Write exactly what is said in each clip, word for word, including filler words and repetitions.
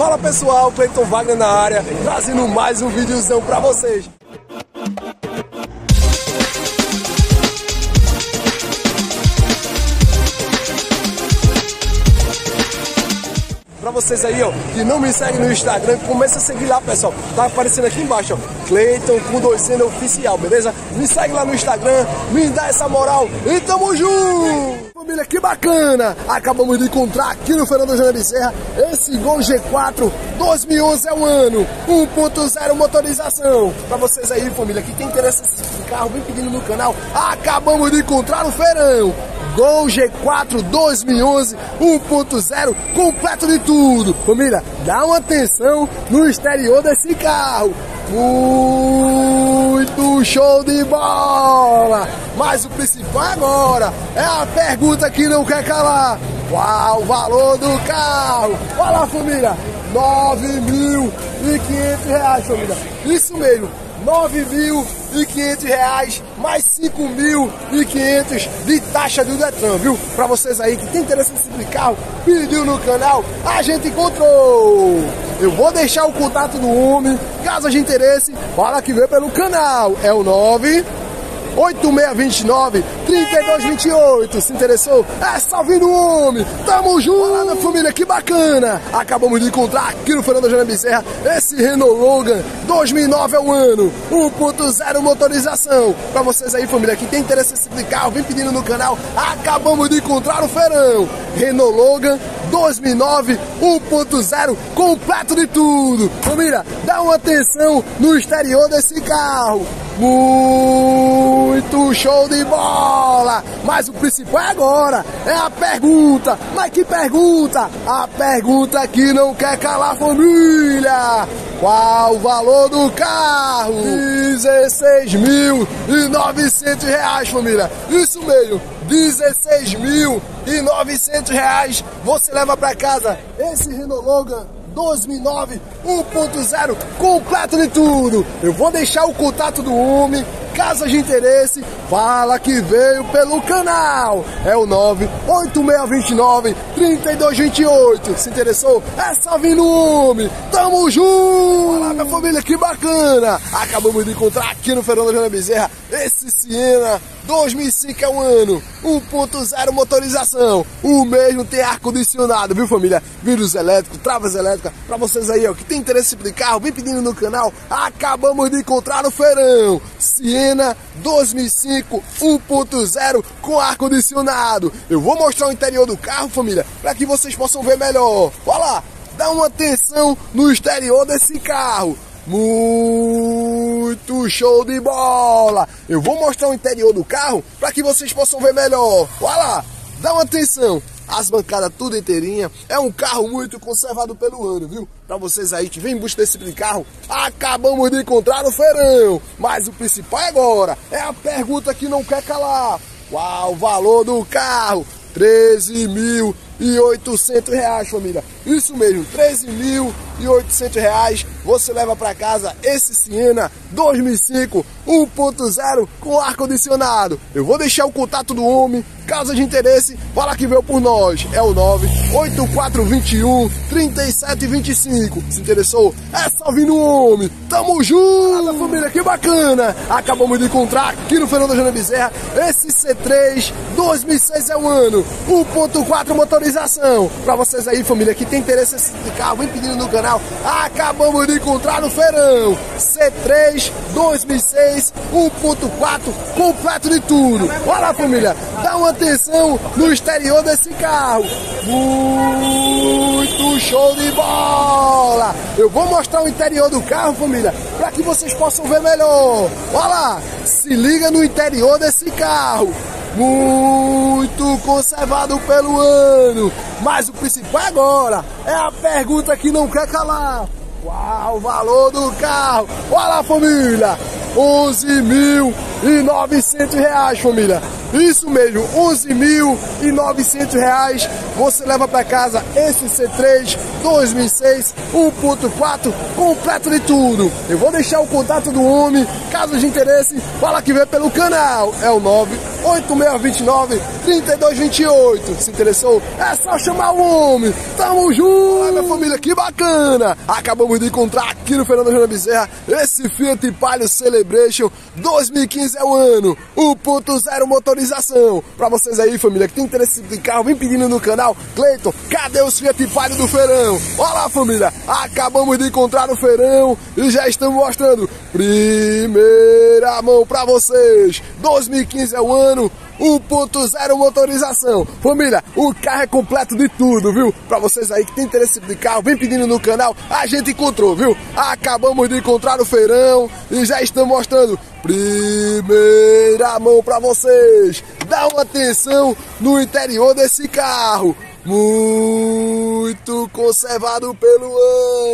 Fala pessoal, Cleyton Wagner na área, trazendo mais um videozão pra vocês. Pra vocês aí, ó, que não me seguem no Instagram, começa a seguir lá, pessoal. Tá aparecendo aqui embaixo, ó, Cleyton com dois N oficial, beleza? Me segue lá no Instagram, me dá essa moral e tamo junto! Família, que bacana! Acabamos de encontrar aqui no Feirão da Joana Bezerra esse Gol G quatro dois mil e onze é o ano, um ponto zero motorização. Pra vocês aí, família, que tem interesse nesse carro, vem pedindo no canal. Acabamos de encontrar no Feirão Gol G quatro dois mil e onze um ponto zero, completo de tudo. Família, dá uma atenção no exterior desse carro. Muito show de bola! Mas o principal agora é a pergunta que não quer calar. Qual o valor do carro? Olha lá, família, nove mil e quinhentos reais, família. Isso mesmo, nove mil e quinhentos reais mais cinco mil e quinhentos de taxa do Detran, viu? Pra vocês aí que tem interesse nesse carro, pediu no canal, a gente encontrou. Eu vou deixar o contato do U M I, caso de interesse, fala que vê pelo canal. É o nove oito seis dois nove, três dois dois oito. Se interessou? É salve no U M I. Tamo junto! Olha, família, que bacana! Acabamos de encontrar aqui no Feirão da Joana Bezerra esse Renault Logan dois mil e nove é o ano, um ponto zero motorização. Pra vocês aí, família, que tem interesse nesse carro, vem pedindo no canal. Acabamos de encontrar o Feirão Renault Logan dois mil e nove um ponto zero, completo de tudo. Família, dá uma atenção no exterior desse carro. Muito show de bola! Mas o principal agora é a pergunta. Mas que pergunta? A pergunta que não quer calar, família. Qual o valor do carro? dezesseis mil e novecentos reais, família. Isso mesmo, dezesseis mil e novecentos reais. Você leva pra casa esse Renault Logan dois mil e nove um ponto zero, completo de tudo. Eu vou deixar o contato do U M I, caso de interesse, fala que veio pelo canal. É o nove oito seis dois nove, três dois dois oito. Se interessou? É só vir no U M I. Tamo junto! Olá, minha família, que bacana! Acabamos de encontrar aqui no Feirão da Joana Bezerra esse Siena dois mil e cinco é o ano, um ponto zero motorização. O mesmo tem ar-condicionado, viu, família? Vidros elétricos, travas elétricas. Pra vocês aí, ó, que tem interesse nesse carro, vem pedindo no canal. Acabamos de encontrar no Feirão Siena dois mil e cinco um ponto zero com ar-condicionado. Eu vou mostrar o interior do carro, família, para que vocês possam ver melhor. Olha lá, dá uma atenção no exterior desse carro. Muito show de bola! Eu vou mostrar o interior do carro para que vocês possam ver melhor. Olha lá, dá uma atenção. As bancadas tudo inteirinha. É um carro muito conservado pelo ano, viu? Pra vocês aí que vem em busca desse carro, acabamos de encontrar no Feirão. Mas o principal agora é a pergunta que não quer calar. Qual o valor do carro? treze mil e oitocentos reais, família. Isso mesmo, treze mil e oitocentos reais. Você leva para casa esse Siena dois mil e cinco um ponto zero com ar-condicionado. Eu vou deixar o contato do homem, caso de interesse, fala que veio por nós. É o nove oito quatro dois um, três sete dois cinco. Se interessou? É só vir no homem. Tamo junto, família, que bacana! Acabamos de encontrar aqui no Feirão da Joana Bezerra esse C três dois mil e seis é o ano, um ponto quatro motorização. Para vocês aí, família, que tem interesse nesse carro, vem pedindo no canal. Acabamos de encontrar no Feirão C três dois mil e seis um ponto quatro, completo de tudo. Olha lá, família, dá uma atenção no exterior desse carro. Muito show de bola! Eu vou mostrar o interior do carro, família, para que vocês possam ver melhor. Olha lá, se liga no interior desse carro. Muito conservado pelo ano. Mas o principal agora é a pergunta que não quer calar. Qual o valor do carro? Olha lá, família, onze mil e novecentos reais, família. Isso mesmo, onze mil e novecentos reais. Você leva para casa esse C três dois mil e seis um ponto quatro completo de tudo. Eu vou deixar o contato do homem, caso de interesse, fala que vê pelo canal. É o nove oito seis dois nove, três dois dois oito. Se interessou? É só chamar o homem. Tamo junto! Olha, minha família, que bacana! Acabamos de encontrar aqui no Feirão da Joana Bezerra esse Fiat Palio Celebration dois mil e quinze é o ano, um ponto zero motorização. Pra vocês aí, família, que tem interesse em carro, vem pedindo no canal. Cleiton, cadê os Fiat Palio do Feirão? Olha lá, família, acabamos de encontrar no Feirão e já estamos mostrando primeira mão pra vocês. dois mil e quinze é o ano, um ponto zero motorização. Família, o carro é completo de tudo, viu? Pra vocês aí que tem interesse de carro, vem pedindo no canal, a gente encontrou, viu? Acabamos de encontrar o Feirão e já estamos mostrando primeira mão pra vocês. Dá uma atenção no interior desse carro. Muito conservado pelo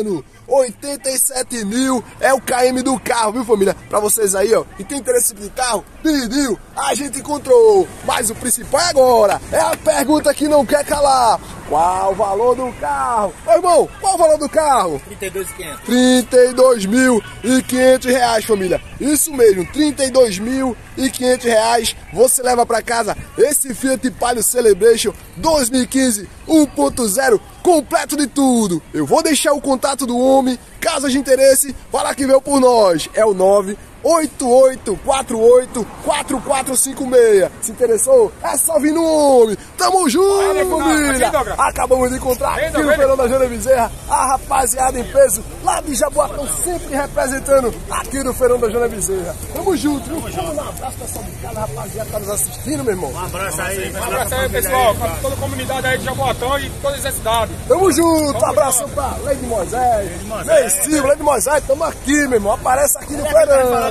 ano. oitenta e sete mil é o K M do carro, viu, família? Pra vocês aí, ó, e tem interesse de carro, pediu, a gente encontrou. Mas o principal é agora, é a pergunta que não quer calar. Qual o valor do carro? Ô, irmão, qual o valor do carro? trinta e dois mil e quinhentos. trinta e dois mil e quinhentos reais, família. Isso mesmo, trinta e dois mil e quinhentos reais. Você leva pra casa esse Fiat Palio Celebration dois mil e quinze um ponto zero completo de tudo. Eu vou deixar o contato do homem, caso de interesse, fala que veio por nós. É o nove oito oito quatro oito quatro quatro cinco seis. Se interessou? É só vir no homem. Tamo junto, é, família. Acabamos de encontrar aqui no Feirão da Joana Bezerra a rapaziada em peso lá de Jaboatão, sempre representando aqui no Feirão da Joana Bezerra. Tamo junto, viu? Chama um abraço pra sua casa, rapaziada que tá nos assistindo, meu irmão. Um abraço aí, um abraço aí, pessoal, pra toda a comunidade aí de Jaboatão e todas as cidades. Tamo junto, abraço pra Lady Moisés, Lady Silvio, Lady Moisés, tamo aqui, meu irmão. Aparece aqui no Feirão.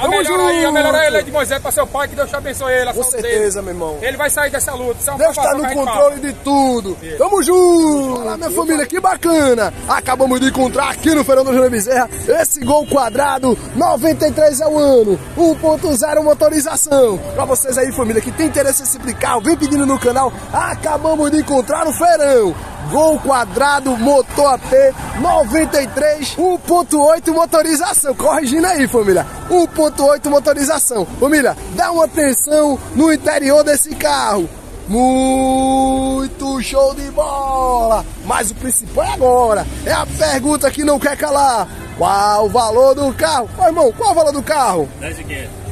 A melhor aí, a melhor aí, Lady Moisés, para seu pai, que Deus te abençoe ele. Com certeza, meu irmão. Ele vai sair dessa luta. Deus está no controle de tudo. Tamo junto! Olha, minha família, que bacana! Acabamos de encontrar aqui no Feirão da Joana Bezerra esse Gol Quadrado noventa e três é o ano, um ponto zero motorização. Para vocês aí, família, que tem interesse em se explicar, vem pedindo no canal. Acabamos de encontrar no Feirão Gol Quadrado, motor A T noventa e três, um ponto oito motorização. Corrigindo aí, família, um ponto oito motorização. Família, dá uma atenção no interior desse carro. Muito show de bola. Mas o principal é agora, é a pergunta que não quer calar. Qual o valor do carro? Ô, irmão, qual o valor do carro?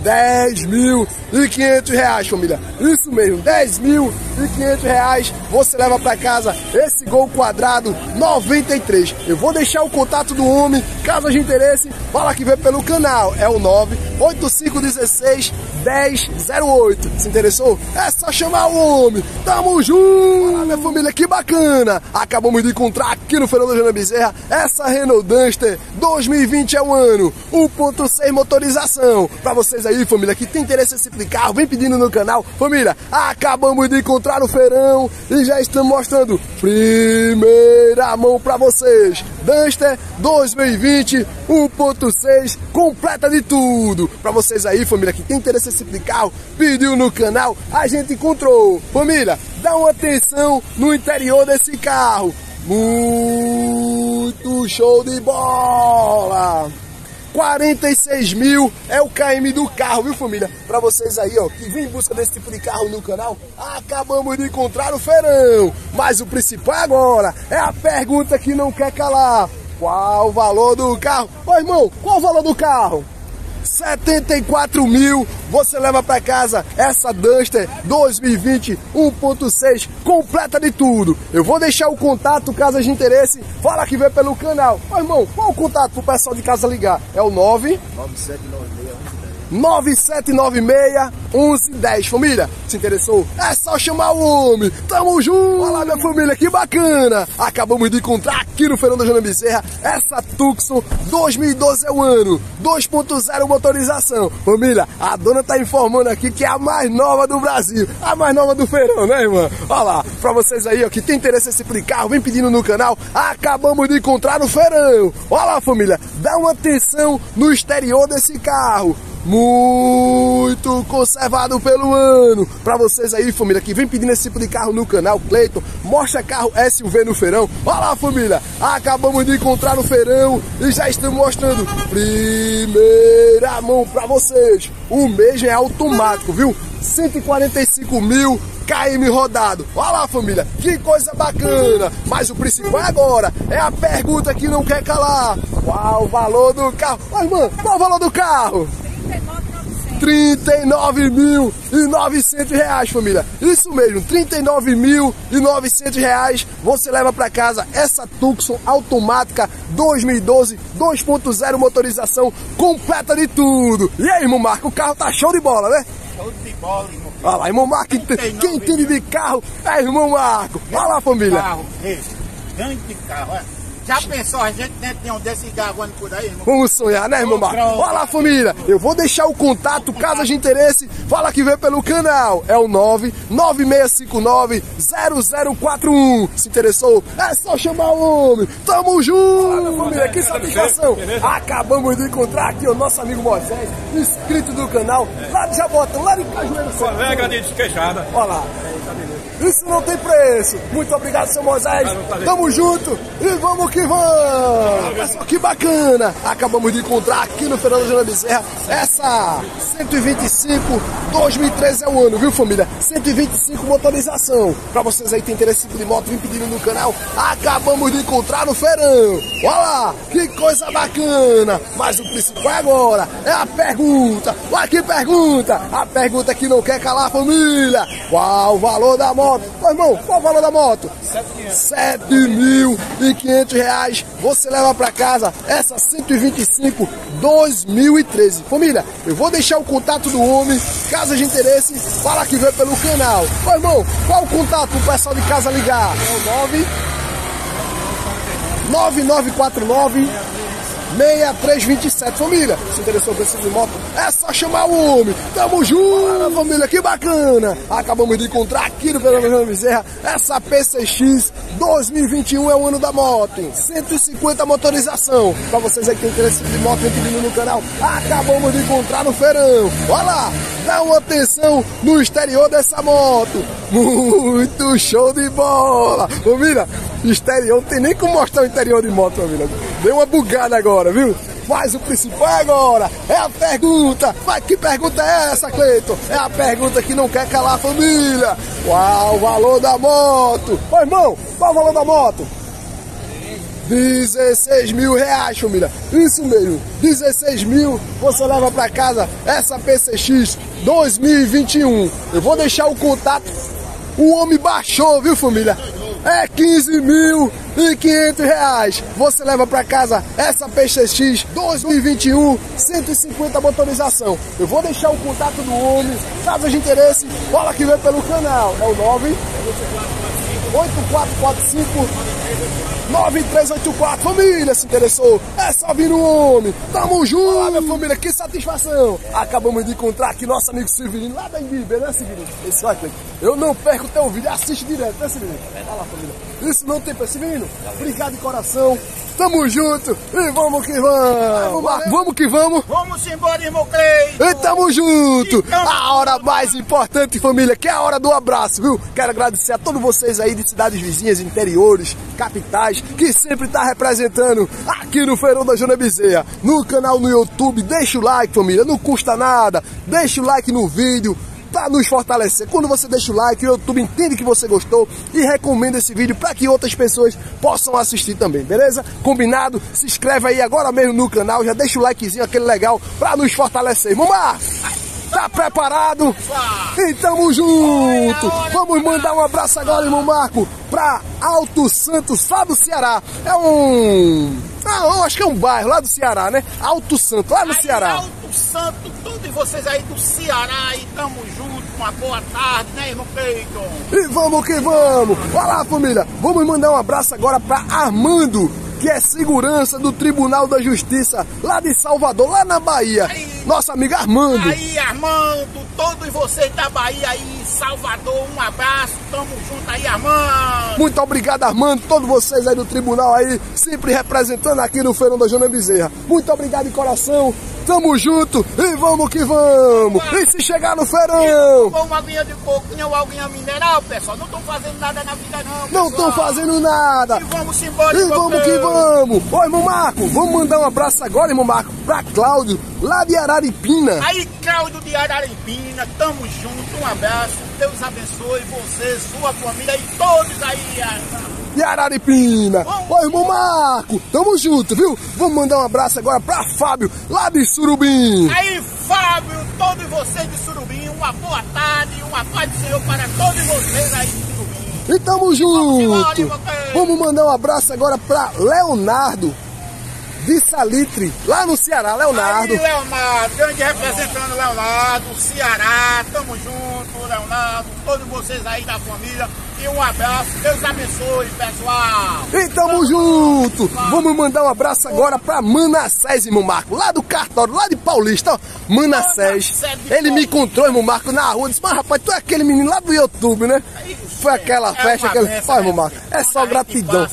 dez mil e quinhentos reais, família. Isso mesmo, dez mil e quinhentos reais. Você leva pra casa esse Gol Quadrado noventa e três. Eu vou deixar o contato do homem, caso de interesse, fala que vê pelo canal. É o nove oito cinco um seis um zero zero oito. Se interessou? É só chamar o homem. Tamo junto! Olha, minha família, que bacana! Acabamos de encontrar aqui no Feirão da Joana Bezerra essa Renault Duster dois mil e vinte é o ano, um ponto seis motorização. Pra vocês aí, família, que tem interesse nesse carro, vem pedindo no canal. Família, acabamos de encontrar o Feirão e já estamos mostrando primeira mão pra vocês. Duster dois mil e vinte, um ponto seis, completa de tudo. Pra vocês aí, família, que tem interesse nesse carro, pediu no canal, a gente encontrou. Família, dá uma atenção no interior desse carro. Muito show de bola! quarenta e seis mil é o K M do carro, viu, família? Pra vocês aí, ó, que vem em busca desse tipo de carro no canal, acabamos de encontrar o Feirão. Mas o principal é agora, é a pergunta que não quer calar. Qual o valor do carro? Ô, irmão, qual o valor do carro? setenta e quatro mil, você leva pra casa essa Duster dois mil e vinte um ponto seis, completa de tudo. Eu vou deixar o contato, caso de interesse, fala que vê pelo canal. Ô, irmão, qual o contato pro pessoal de casa ligar? É o nove nove sete nove seis um zero dez. Família, se interessou? É só chamar o homem. Tamo junto! Olha, minha família, que bacana! Acabamos de encontrar aqui no Feirão da Joana Bezerra essa Tucson dois mil e doze é o ano, dois ponto zero motorização. Família, a dona tá informando aqui que é a mais nova do Brasil, a mais nova do Feirão, né, irmã? Olha lá, pra vocês aí, ó, que tem interesse nesse carro, vem pedindo no canal. Acabamos de encontrar no Feirão. Olha lá, família, dá uma atenção no exterior desse carro. muito conservado pelo ano. Pra vocês aí, família, que vem pedindo esse tipo de carro no canal, Cleiton mostra carro S U V no feirão. Olha lá, família, acabamos de encontrar no feirão e já estamos mostrando primeira mão pra vocês. O mesmo é automático, viu? cento e quarenta e cinco mil K M rodado. Olha lá, família, que coisa bacana. Mas o principal agora é a pergunta que não quer calar: qual o valor do carro? Mas, irmã, qual o valor do carro? trinta e nove mil e novecentos reais, família. Isso mesmo, trinta e nove mil e novecentos reais. Você leva para casa essa Tucson automática dois mil e doze, dois ponto zero, motorização completa de tudo. E aí, irmão Marco, o carro tá show de bola, né? Show de bola, irmão. Olha lá, irmão Marco, quem entende de carro é irmão Marco. Olha lá, família. Carro, esse, grande carro, é. Já pensou a gente dentro de um desses gargando por aí, irmão? Vamos sonhar, né, irmão Marco? Olha lá, família, eu vou deixar o contato, caso de interesse, fala que vem pelo canal. É o nove nove seis cinco nove zero zero quatro um. Se interessou? É só chamar o homem. Tamo junto, família, que satisfação. Acabamos de encontrar aqui o nosso amigo Moisés, inscrito do canal, lá de Jabotão, lá de Cajueiro. Colega de Desqueixada. Olha lá. Isso não tem preço. Muito obrigado, seu Moisés. Tamo junto e vamos que vamos. Que bacana. Acabamos de encontrar aqui no Feirão da Joana Bezerra essa cento e vinte e cinco, dois mil e treze é o ano, viu, família? cento e vinte e cinco motorização. Pra vocês aí que tem interesse de moto, vem pedindo no canal. Acabamos de encontrar no feirão. Olha lá, que coisa bacana. Mas o principal agora é a pergunta. Olha que pergunta. A pergunta que não quer calar, família. Qual o valor da moto? Ô, irmão, qual o valor da moto? sete mil e quinhentos reais. Você leva pra casa essa cento e vinte e cinco dois mil e treze. Família, eu vou deixar o contato do homem. Caso de interesse, fala que vem pelo canal. Ô, irmão, qual o contato pro pessoal de casa ligar? É o nove nove nove quatro nove seis três dois sete. Família, se interessou por esse de moto, é só chamar o homem. Tamo junto, família, que bacana. Acabamos de encontrar aqui no Feirão da Joana Bezerra essa P C X dois mil e vinte e um, é o ano da moto, cento e cinquenta motorização. Pra vocês aí que tem interesse de moto, vem pedindo no canal. Acabamos de encontrar no feirão. Olha lá, dá uma atenção no exterior dessa moto. Muito show de bola, família. Exterior, não tem nem como mostrar o interior de moto, família. Deu uma bugada agora, viu? Mas o principal agora é a pergunta. Mas que pergunta é essa, Cleiton? É a pergunta que não quer calar, família. Qual o valor da moto? Ô, irmão, qual o valor da moto? dezesseis mil reais, família. Isso mesmo, dezesseis mil. Você leva pra casa essa P C X dois mil e vinte e um. Eu vou deixar o contato. O homem baixou, viu, família? É quinze mil e quinhentos reais. Você leva pra casa essa P C X dois mil e vinte e um, cento e cinquenta motorização. Eu vou deixar o contato do homem. Caso de interesse, fala que vem pelo canal. É o nove oito quatro quatro cinco nove três oito quatro. Família, se interessou, é só vir no homem. Tamo junto. Olá, minha família, que satisfação. Acabamos de encontrar aqui nosso amigo Silverino, lá da Invíde, né, Silverino? Esse vai, eu não perco o teu vídeo, assiste direto, né, Silverino? Olha lá, família, isso não tem pra Silverino. Obrigado de coração, tamo junto e vamos que vamos. Vamos, vamos que vamos. Vamos embora, irmão Cleyton. E tamo junto. E tamo... A hora mais importante, família, que é a hora do abraço, viu? Quero agradecer a todos vocês aí de cidades vizinhas, interiores, capitais, que sempre tá representando aqui no Feirão da Joana Bezerra. No canal no YouTube, deixa o like, família, não custa nada. Deixa o like no vídeo pra nos fortalecer. Quando você deixa o like, o YouTube entende que você gostou e recomenda esse vídeo para que outras pessoas possam assistir também, beleza? Combinado? Se inscreve aí agora mesmo no canal, já deixa o likezinho, aquele legal, pra nos fortalecer. Vamos lá! Tá preparado? E tamo junto! Vamos mandar um abraço agora, irmão Marco, pra Alto Santo, lá do Ceará. É um... Ah, eu acho que é um bairro lá do Ceará, né? Alto Santo, lá no Ceará. Alto Santo, tudo e vocês aí do Ceará, e tamo junto, uma boa tarde, né, irmão Cleyton? E vamos que vamos! Vai lá, família! Vamos mandar um abraço agora pra Armando, que é segurança do Tribunal da Justiça, lá de Salvador, lá na Bahia. Aí. nosso amigo Armando. Aí, Armando, todos vocês da Bahia aí, Salvador, um abraço, tamo junto aí, Armando. Muito obrigado, Armando, todos vocês aí do tribunal aí, sempre representando aqui no Feirão da Joana Bezerra. Muito obrigado de coração, tamo junto e vamos que vamos. E se chegar no feirão... Ou uma aguinha de coquinha ou aguinha mineral, pessoal, não estão fazendo nada na vida não, pessoal. Não estão fazendo nada. E vamos embora. E vamos que vamos. Ô, irmão Marco, vamos mandar um abraço agora, irmão Marco, pra Cláudio, lá de Araripina. Aí, Cláudio de Araripina, tamo junto, um abraço, Deus abençoe você, sua família e todos aí, Araripina. E Araripina, ô irmão Marco, tamo junto, viu? Vamos mandar um abraço agora pra Fábio, lá de Surubim. Aí, Fábio, todos vocês de Surubim, uma boa tarde, uma paz do Senhor para todos vocês aí de Surubim. E tamo junto. Vamos mandar um abraço agora pra Leonardo, Vissalitre, lá no Ceará, Leonardo. Aí, Leonardo, grande representando Leonardo, Ceará, tamo junto, Leonardo, todos vocês aí da família. E um abraço, Deus abençoe, pessoal. E tamo junto. Vamos mandar um abraço agora pra Manassés, irmão Marco, lá do Cartório, lá de Paulista, ó. Manassés, ele me encontrou, irmão Marco, na rua. Disse, mas rapaz, tu é aquele menino lá do YouTube, né? Foi aquela festa, aquela... Ó, irmão Marco, é só gratidão.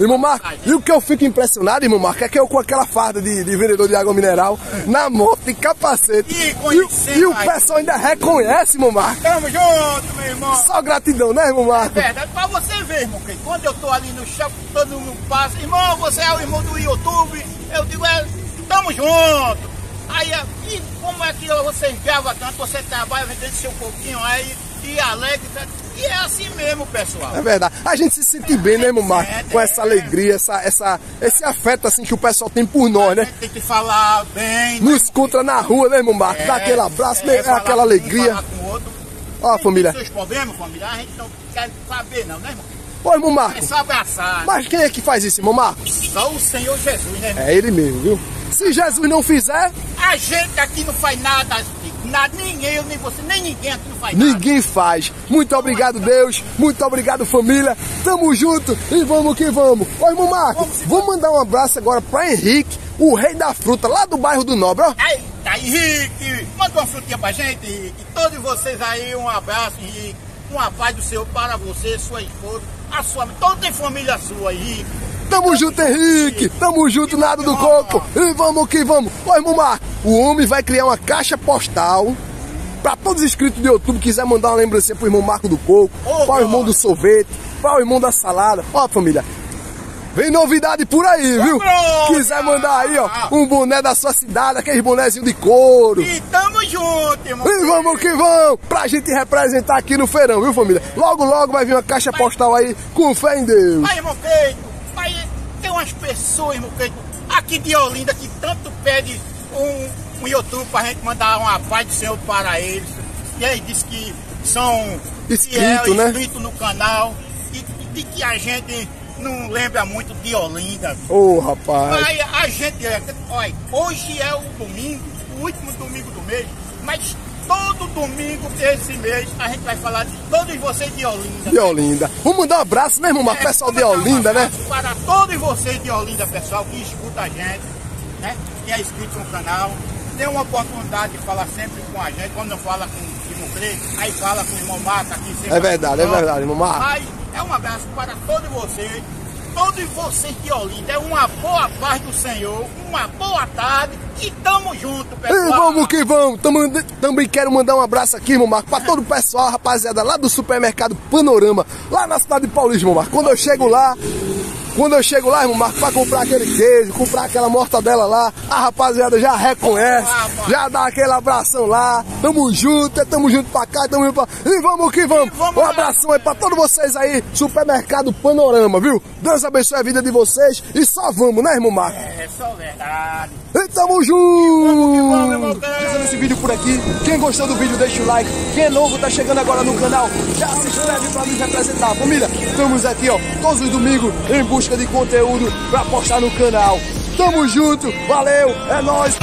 Irmão Marco, e o que eu fico impressionado, irmão Marco, é que eu com aquela farda de, de vendedor de água mineral, na moto e capacete, e, e o pessoal ainda reconhece, irmão Marco. Tamo junto, meu irmão. Só gratidão, né, irmão Marco? É verdade, pra você ver, irmão, que quando eu tô ali no shopping, todo mundo passa, irmão, você é o irmão do YouTube, eu digo, é, tamo junto. Aí, e como é que você enviava tanto, você trabalha vendendo seu pouquinho aí, e alegre, e é assim mesmo, pessoal. É verdade, a gente se sente bem, né, irmão Marco, com essa alegria, essa, essa, esse afeto assim que o pessoal tem por nós, né? A gente tem que falar bem. Nos encontra na rua, né, irmão Marco, dá aquele abraço, aquela alegria. Ó, oh, família. Seus problemas, família, a gente não quer saber não, né, irmão? Ô, irmão Marco. É só abraçar. Mas quem é que faz isso, irmão Marco? Só o Senhor Jesus, né, irmão? É ele mesmo, viu? Se Jesus não fizer... A gente aqui não faz nada, nada, nem eu, nem você, nem ninguém aqui não faz ninguém nada. Ninguém faz. Muito obrigado, Deus. Muito obrigado, família. Tamo junto e vamos que vamos. Ô, irmão Marco, vamos mandar um abraço agora pra Henrique, o rei da fruta, lá do bairro do Nobre, ó. Aí. Tá, Henrique, manda uma frutinha pra gente, Henrique. Todos vocês aí, um abraço, Henrique. Uma paz do Senhor para você, sua esposa, a sua, toda a família sua, Henrique. Tamo junto, Henrique. Tamo junto, nada do coco. E vamos que vamos. Ô, irmão Marco, o homem vai criar uma caixa postal pra todos os inscritos do YouTube que quiser mandar uma lembrancinha pro irmão Marco do Coco, oh, para o irmão do sorvete, para o irmão da salada. Ó, família. Vem novidade por aí, viu? Quiser mandar aí, ó, um boné da sua cidade, aquele bonézinho de couro. E tamo junto, irmão. E vamos que vamos, pra gente representar aqui no feirão, viu, família? Logo, logo vai vir uma caixa postal aí, com fé em Deus. Aí, irmão Cleiton, tem umas pessoas, irmão Cleiton, aqui de Olinda, que tanto pede um, um YouTube pra gente mandar uma paz do Senhor para eles. E aí diz que são inscritos, né? Inscritos no canal, e, e que a gente... não lembra muito de Olinda. Ô, oh, rapaz. Mas a gente, olha, hoje é o domingo, o último domingo do mês, mas todo domingo desse mês a gente vai falar de todos vocês de Olinda. De Olinda. Né? Vamos mandar um abraço, né, irmão? É, pessoal de Olinda, um né? Para todos vocês de Olinda, pessoal, que escuta a gente, né? Que é inscrito no canal, tem uma oportunidade de falar sempre com a gente, quando não fala com o irmão Cleiton, aí fala com o irmão Marco aqui. É verdade, é verdade, irmão Marco. Mas, é um abraço para todos vocês, todos vocês de Olinda, é uma boa paz do Senhor, uma boa tarde e tamo junto, pessoal. E vamos que vamos, tamo, também quero mandar um abraço aqui, irmão Marco, para todo o pessoal, rapaziada, lá do Supermercado Panorama, lá na cidade de Paulista, irmão Marco, quando eu chego lá... Quando eu chego lá, irmão Marco, pra comprar aquele queijo, comprar aquela mortadela lá, a rapaziada já reconhece, já dá aquele abração lá, tamo junto, tamo junto pra cá, tamo junto pra... E vamos que vamos! Um abração aí pra todos vocês aí, Supermercado Panorama, viu? Deus abençoe a vida de vocês e só vamos, né, irmão Marco? É, só verdade! E tamo junto! Fazendo esse vídeo por aqui, quem gostou do vídeo deixa o like, quem é novo tá chegando agora no canal, já se inscreve pra nos representar, família, estamos aqui, ó, todos os domingos, em busca de conteúdo pra postar no canal. Tamo junto, valeu, é nóis!